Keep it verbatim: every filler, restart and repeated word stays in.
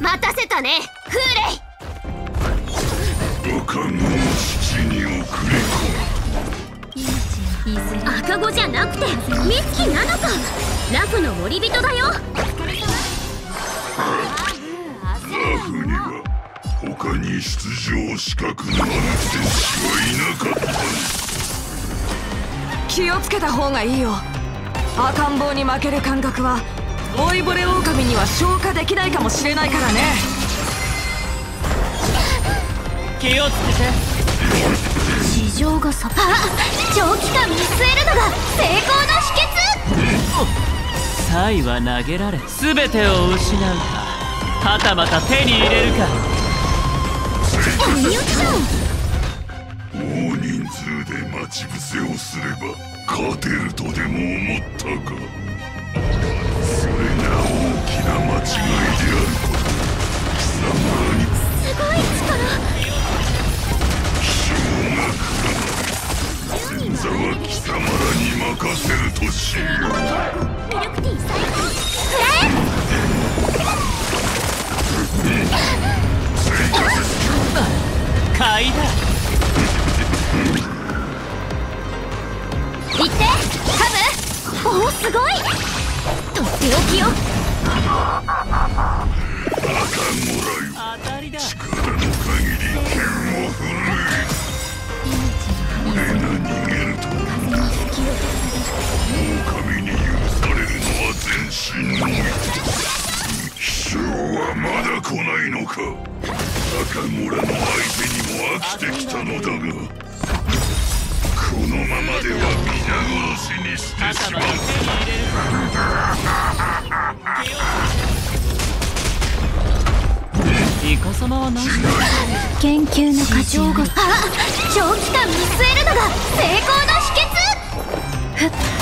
待たせたね、風霊。バカの父に送り込む。赤子じゃなくて美月なのか、ラフの森人だよ。ラフには他に出場資格のある選手はいなかった。気をつけた方がいいよ。赤ん坊に負ける感覚は老いぼれ狼には消化できないかもしれないからね。気をつけて。地上がさ、あ、長期間見据えるのが成功の秘訣。サイは投げられ全てを失うか、はたまた手に入れるか。おみゆちゃん、大人数で待ち伏せをすれば勝てるとでも思ったか。大きな間違いであること、貴様らに。すごい、力。貴様は貴様らに任せるとしよう。ミルクティー最高。フレーズ買いだ。行ってカブ。おお、すごい、とっておきよ。力の限り剣を振るえ。俺が逃げると狼に許されるのは全身のみ。飛翔はまだ来ないのか。赤村の相手にも飽きてきたのだが、このままでは皆殺しにしてしまう。イカ様は何だ。研究の課長が、あ、長期間見据えるのが成功の秘訣。